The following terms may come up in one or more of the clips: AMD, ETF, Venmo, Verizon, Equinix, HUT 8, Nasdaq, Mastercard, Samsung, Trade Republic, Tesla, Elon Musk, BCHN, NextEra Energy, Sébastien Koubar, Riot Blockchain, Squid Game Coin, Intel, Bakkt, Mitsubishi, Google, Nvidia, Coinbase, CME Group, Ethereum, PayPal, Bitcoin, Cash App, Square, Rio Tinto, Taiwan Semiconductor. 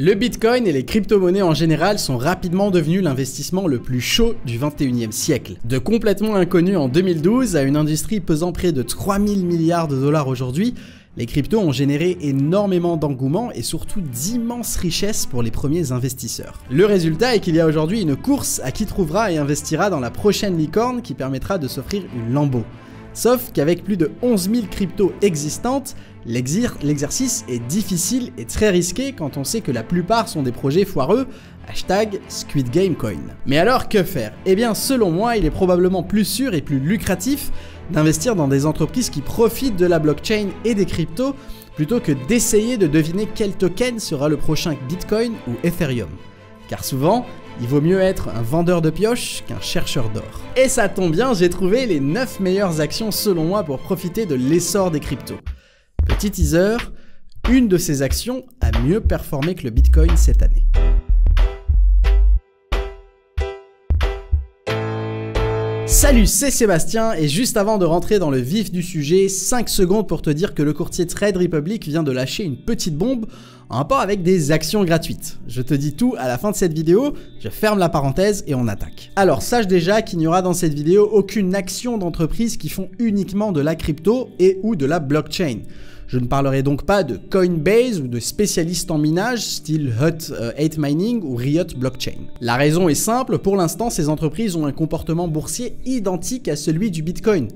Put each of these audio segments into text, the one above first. Le Bitcoin et les crypto-monnaies en général sont rapidement devenus l'investissement le plus chaud du 21e siècle. De complètement inconnu en 2012 à une industrie pesant près de 3 000 milliards de dollars aujourd'hui, les cryptos ont généré énormément d'engouement et surtout d'immenses richesses pour les premiers investisseurs. Le résultat est qu'il y a aujourd'hui une course à qui trouvera et investira dans la prochaine licorne qui permettra de s'offrir une Lambo. Sauf qu'avec plus de 11 000 cryptos existantes, l'exercice est difficile et très risqué quand on sait que la plupart sont des projets foireux, hashtag Squid Game Coin. Mais alors que faire? Eh bien selon moi, il est probablement plus sûr et plus lucratif d'investir dans des entreprises qui profitent de la blockchain et des cryptos plutôt que d'essayer de deviner quel token sera le prochain Bitcoin ou Ethereum. Car souvent, il vaut mieux être un vendeur de pioche qu'un chercheur d'or. Et ça tombe bien, j'ai trouvé les 9 meilleures actions selon moi pour profiter de l'essor des cryptos. Petit teaser, une de ces actions a mieux performé que le Bitcoin cette année. Salut, c'est Sébastien et juste avant de rentrer dans le vif du sujet, 5 secondes pour te dire que le courtier Trade Republic vient de lâcher une petite bombe en rapport avec des actions gratuites. Je te dis tout à la fin de cette vidéo, je ferme la parenthèse et on attaque. Alors sache déjà qu'il n'y aura dans cette vidéo aucune action d'entreprise qui font uniquement de la crypto et ou de la blockchain. Je ne parlerai donc pas de Coinbase ou de spécialistes en minage style HUT 8 Mining ou Riot Blockchain. La raison est simple, pour l'instant ces entreprises ont un comportement boursier identique à celui du Bitcoin.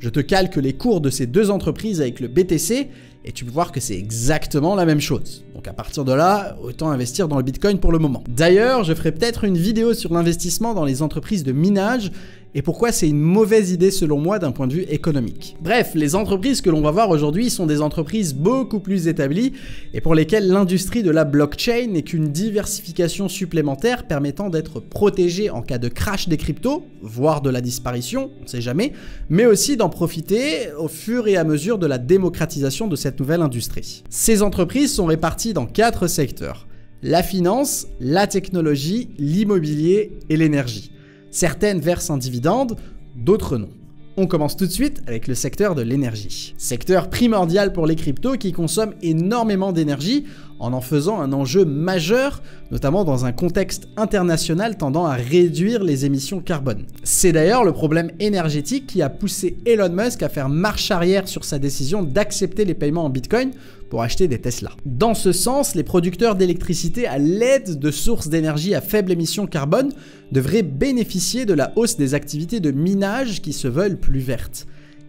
Je te calque les cours de ces deux entreprises avec le BTC et tu peux voir que c'est exactement la même chose. Donc à partir de là, autant investir dans le Bitcoin pour le moment. D'ailleurs, je ferai peut-être une vidéo sur l'investissement dans les entreprises de minage et pourquoi c'est une mauvaise idée selon moi d'un point de vue économique. Bref, les entreprises que l'on va voir aujourd'hui sont des entreprises beaucoup plus établies et pour lesquelles l'industrie de la blockchain n'est qu'une diversification supplémentaire permettant d'être protégée en cas de crash des cryptos, voire de la disparition, on ne sait jamais, mais aussi d'en profiter au fur et à mesure de la démocratisation de cette nouvelle industrie. Ces entreprises sont réparties dans 4 secteurs: la finance, la technologie, l'immobilier et l'énergie. Certaines versent un dividende, d'autres non. On commence tout de suite avec le secteur de l'énergie. Secteur primordial pour les cryptos qui consomment énormément d'énergie en faisant un enjeu majeur, notamment dans un contexte international tendant à réduire les émissions carbone. C'est d'ailleurs le problème énergétique qui a poussé Elon Musk à faire marche arrière sur sa décision d'accepter les paiements en Bitcoin pour acheter des Tesla. Dans ce sens, les producteurs d'électricité à l'aide de sources d'énergie à faible émission carbone devraient bénéficier de la hausse des activités de minage qui se veulent plus vertes.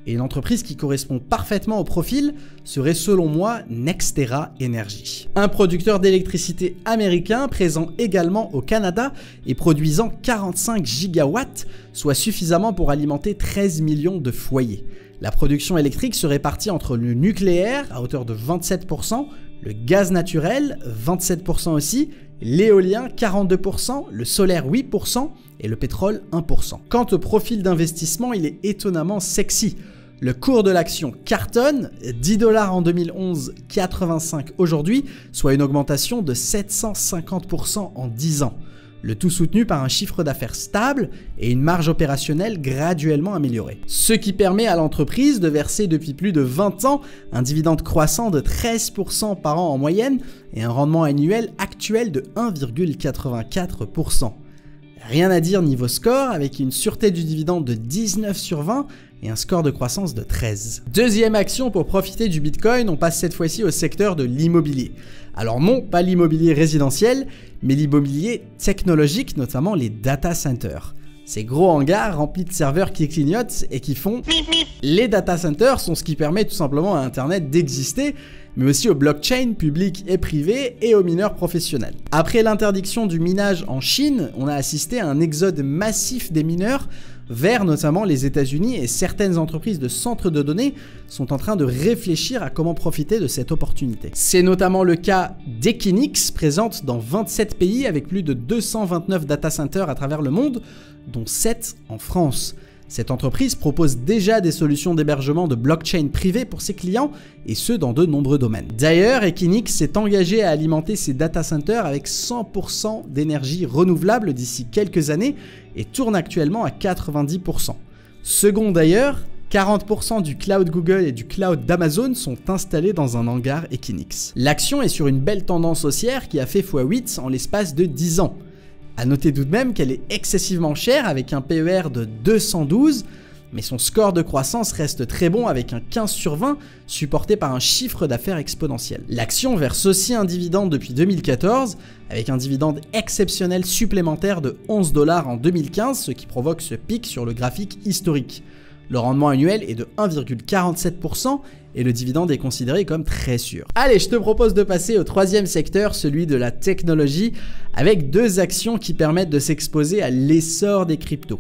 Et une entreprise qui correspond parfaitement au profil serait selon moi NextEra Energy. Un producteur d'électricité américain présent également au Canada et produisant 45 gigawatts, soit suffisamment pour alimenter 13 millions de foyers. La production électrique se répartit entre le nucléaire à hauteur de 27%, le gaz naturel 27% aussi, l'éolien 42%, le solaire 8% et le pétrole 1%. Quant au profil d'investissement, il est étonnamment sexy. Le cours de l'action cartonne, 10 $ en 2011, 85 aujourd'hui, soit une augmentation de 750% en 10 ans. Le tout soutenu par un chiffre d'affaires stable et une marge opérationnelle graduellement améliorée. Ce qui permet à l'entreprise de verser depuis plus de 20 ans un dividende croissant de 13% par an en moyenne et un rendement annuel actuel de 1,84%. Rien à dire niveau score, avec une sûreté du dividende de 19 sur 20 et un score de croissance de 13. Deuxième action pour profiter du Bitcoin, on passe cette fois-ci au secteur de l'immobilier. Alors non, pas l'immobilier résidentiel, mais l'immobilier technologique, notamment les data centers. Ces gros hangars remplis de serveurs qui clignotent et qui font... Les data centers sont ce qui permet tout simplement à Internet d'exister, mais aussi aux blockchains publics et privés et aux mineurs professionnels. Après l'interdiction du minage en Chine, on a assisté à un exode massif des mineurs vers notamment les États-Unis et certaines entreprises de centres de données sont en train de réfléchir à comment profiter de cette opportunité. C'est notamment le cas d'Equinix, présente dans 27 pays avec plus de 229 data centers à travers le monde, dont 7 en France. Cette entreprise propose déjà des solutions d'hébergement de blockchain privée pour ses clients et ce dans de nombreux domaines. D'ailleurs, Equinix s'est engagé à alimenter ses data centers avec 100% d'énergie renouvelable d'ici quelques années et tourne actuellement à 90%. Second d'ailleurs, 40% du cloud Google et du cloud d'Amazon sont installés dans un hangar Equinix. L'action est sur une belle tendance haussière qui a fait x8 en l'espace de 10 ans. A noter tout de même qu'elle est excessivement chère avec un PER de 212, mais son score de croissance reste très bon avec un 15 sur 20 supporté par un chiffre d'affaires exponentiel. L'action verse aussi un dividende depuis 2014 avec un dividende exceptionnel supplémentaire de 11 $ en 2015, ce qui provoque ce pic sur le graphique historique. Le rendement annuel est de 1,47% et le dividende est considéré comme très sûr. Allez, je te propose de passer au troisième secteur, celui de la technologie, avec deux actions qui permettent de s'exposer à l'essor des cryptos.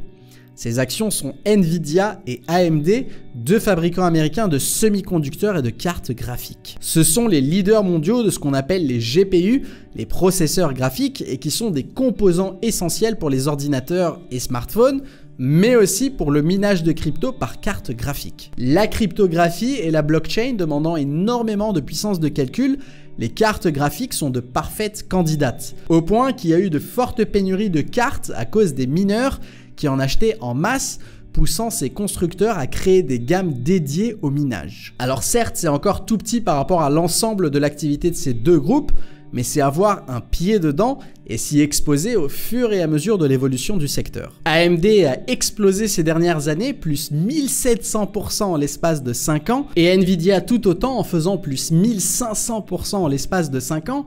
Ces actions sont Nvidia et AMD, deux fabricants américains de semi-conducteurs et de cartes graphiques. Ce sont les leaders mondiaux de ce qu'on appelle les GPU, les processeurs graphiques, et qui sont des composants essentiels pour les ordinateurs et smartphones, mais aussi pour le minage de crypto par carte graphique. La cryptographie et la blockchain demandant énormément de puissance de calcul, les cartes graphiques sont de parfaites candidates, au point qu'il y a eu de fortes pénuries de cartes à cause des mineurs qui en achetaient en masse, poussant ces constructeurs à créer des gammes dédiées au minage. Alors certes, c'est encore tout petit par rapport à l'ensemble de l'activité de ces deux groupes, mais c'est avoir un pied dedans et s'y exposer au fur et à mesure de l'évolution du secteur. AMD a explosé ces dernières années, plus 1700% en l'espace de 5 ans, et Nvidia tout autant en faisant plus 1500% en l'espace de 5 ans,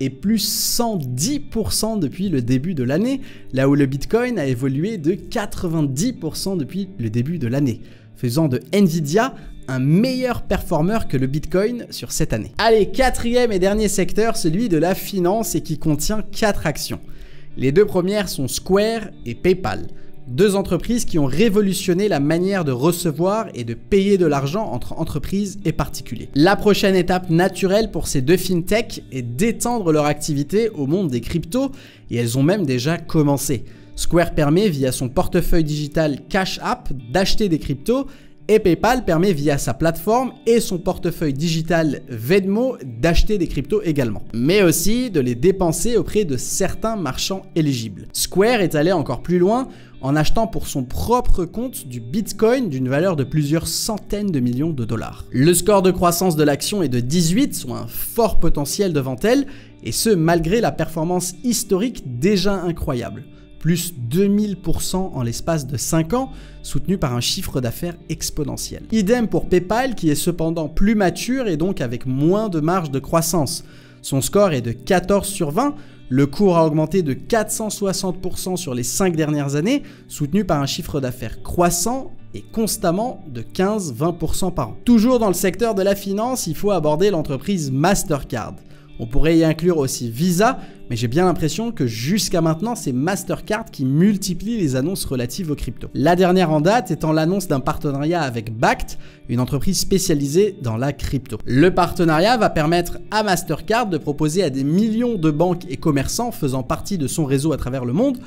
et plus 110% depuis le début de l'année, là où le Bitcoin a évolué de 90% depuis le début de l'année, faisant de Nvidia un meilleur performeur que le Bitcoin sur cette année. Allez, quatrième et dernier secteur, celui de la finance, et qui contient 4 actions. Les deux premières sont Square et PayPal, deux entreprises qui ont révolutionné la manière de recevoir et de payer de l'argent entre entreprises et particuliers. La prochaine étape naturelle pour ces deux fintechs est d'étendre leur activité au monde des cryptos, et elles ont même déjà commencé. Square permet via son portefeuille digital Cash App d'acheter des cryptos, et PayPal permet via sa plateforme et son portefeuille digital Venmo d'acheter des cryptos également, mais aussi de les dépenser auprès de certains marchands éligibles. Square est allé encore plus loin en achetant pour son propre compte du Bitcoin d'une valeur de plusieurs centaines de millions de dollars. Le score de croissance de l'action est de 18, soit un fort potentiel devant elle, et ce malgré la performance historique déjà incroyable. Plus 2000% en l'espace de 5 ans, soutenu par un chiffre d'affaires exponentiel. Idem pour PayPal, qui est cependant plus mature et donc avec moins de marge de croissance. Son score est de 14 sur 20, le cours a augmenté de 460% sur les 5 dernières années, soutenu par un chiffre d'affaires croissant et constamment de 15-20% par an. Toujours dans le secteur de la finance, il faut aborder l'entreprise Mastercard. On pourrait y inclure aussi Visa, mais j'ai bien l'impression que jusqu'à maintenant, c'est Mastercard qui multiplie les annonces relatives aux cryptos. La dernière en date étant l'annonce d'un partenariat avec Bakkt, une entreprise spécialisée dans la crypto. Le partenariat va permettre à Mastercard de proposer à des millions de banques et commerçants faisant partie de son réseau à travers le monde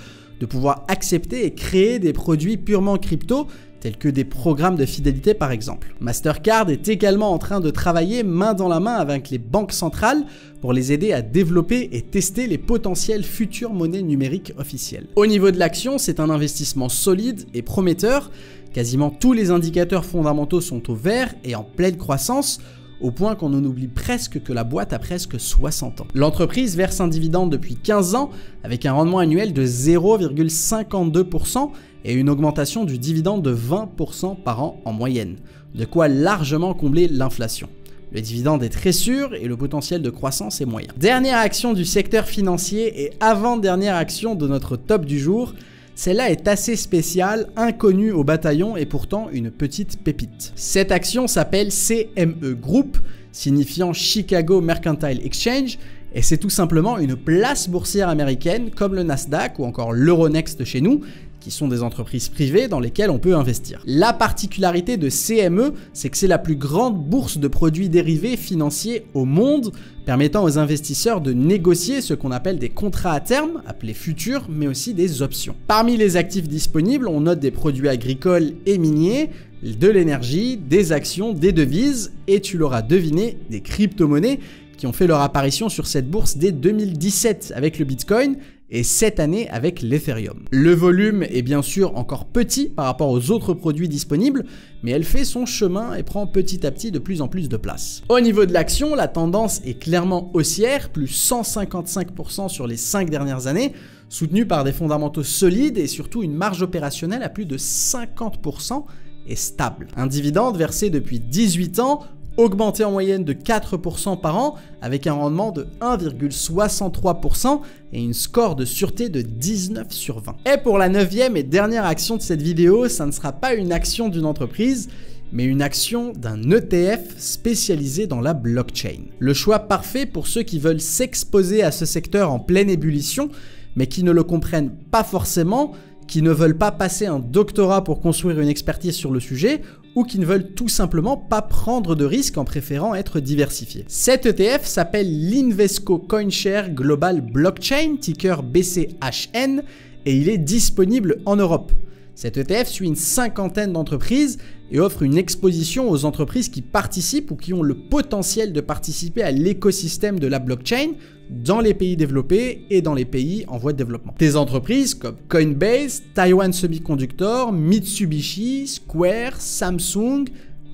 de pouvoir accepter et créer des produits purement crypto, tels que des programmes de fidélité par exemple. Mastercard est également en train de travailler main dans la main avec les banques centrales pour les aider à développer et tester les potentielles futures monnaies numériques officielles. Au niveau de l'action, c'est un investissement solide et prometteur. Quasiment tous les indicateurs fondamentaux sont au vert et en pleine croissance, au point qu'on en oublie presque que la boîte a presque 60 ans. L'entreprise verse un dividende depuis 15 ans avec un rendement annuel de 0,52% et une augmentation du dividende de 20% par an en moyenne, de quoi largement combler l'inflation. Le dividende est très sûr et le potentiel de croissance est moyen. Dernière action du secteur financier et avant-dernière action de notre top du jour. Celle-là est assez spéciale, inconnue au bataillon et pourtant une petite pépite. Cette action s'appelle CME Group, signifiant Chicago Mercantile Exchange, et c'est tout simplement une place boursière américaine comme le Nasdaq ou encore l'Euronext chez nous, qui sont des entreprises privées dans lesquelles on peut investir. La particularité de CME, c'est que c'est la plus grande bourse de produits dérivés financiers au monde, permettant aux investisseurs de négocier ce qu'on appelle des contrats à terme, appelés futurs, mais aussi des options. Parmi les actifs disponibles, on note des produits agricoles et miniers, de l'énergie, des actions, des devises, et tu l'auras deviné, des crypto-monnaies, qui ont fait leur apparition sur cette bourse dès 2017 avec le Bitcoin et cette année avec l'Ethereum. Le volume est bien sûr encore petit par rapport aux autres produits disponibles, mais elle fait son chemin et prend petit à petit de plus en plus de place. Au niveau de l'action, la tendance est clairement haussière, plus 155% sur les 5 dernières années, soutenue par des fondamentaux solides et surtout une marge opérationnelle à plus de 50% et stable. Un dividende versé depuis 18 ans, augmenté en moyenne de 4% par an, avec un rendement de 1,63% et une score de sûreté de 19 sur 20. Et pour la 9e et dernière action de cette vidéo, ça ne sera pas une action d'une entreprise, mais une action d'un ETF spécialisé dans la blockchain. Le choix parfait pour ceux qui veulent s'exposer à ce secteur en pleine ébullition, mais qui ne le comprennent pas forcément, qui ne veulent pas passer un doctorat pour construire une expertise sur le sujet, ou qui ne veulent tout simplement pas prendre de risques en préférant être diversifiés. Cet ETF s'appelle l'Invesco CoinShare Global Blockchain, ticker BCHN, et il est disponible en Europe. Cet ETF suit une cinquantaine d'entreprises et offre une exposition aux entreprises qui participent ou qui ont le potentiel de participer à l'écosystème de la blockchain dans les pays développés et dans les pays en voie de développement. Des entreprises comme Coinbase, Taiwan Semiconductor, Mitsubishi, Square, Samsung,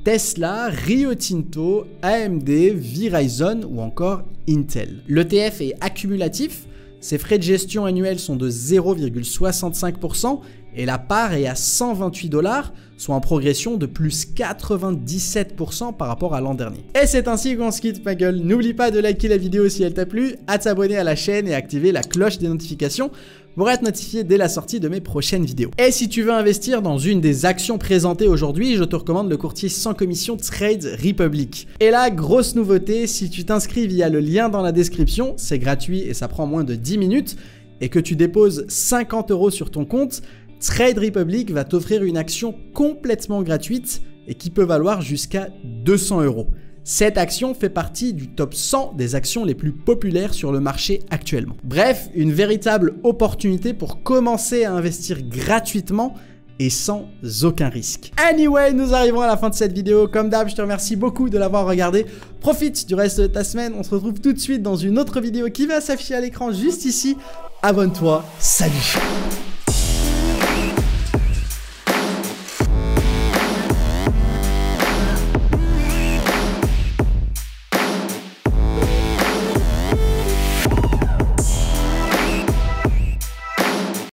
Tesla, Rio Tinto, AMD, Verizon ou encore Intel. L'ETF est accumulatif, ses frais de gestion annuels sont de 0,65% et la part est à 128$, soit en progression de plus 97% par rapport à l'an dernier. Et c'est ainsi qu'on se quitte, ma gueule. N'oublie pas de liker la vidéo si elle t'a plu, à t'abonner à la chaîne et activer la cloche des notifications pour être notifié dès la sortie de mes prochaines vidéos. Et si tu veux investir dans une des actions présentées aujourd'hui, je te recommande le courtier sans commission Trade Republic. Et là, grosse nouveauté, si tu t'inscris via le lien dans la description, c'est gratuit et ça prend moins de 10 minutes, et que tu déposes 50€ sur ton compte, Trade Republic va t'offrir une action complètement gratuite et qui peut valoir jusqu'à 200€. Cette action fait partie du top 100 des actions les plus populaires sur le marché actuellement. Bref, une véritable opportunité pour commencer à investir gratuitement et sans aucun risque. Anyway, nous arrivons à la fin de cette vidéo. Comme d'hab, je te remercie beaucoup de l'avoir regardée. Profite du reste de ta semaine. On se retrouve tout de suite dans une autre vidéo qui va s'afficher à l'écran juste ici. Abonne-toi. Salut!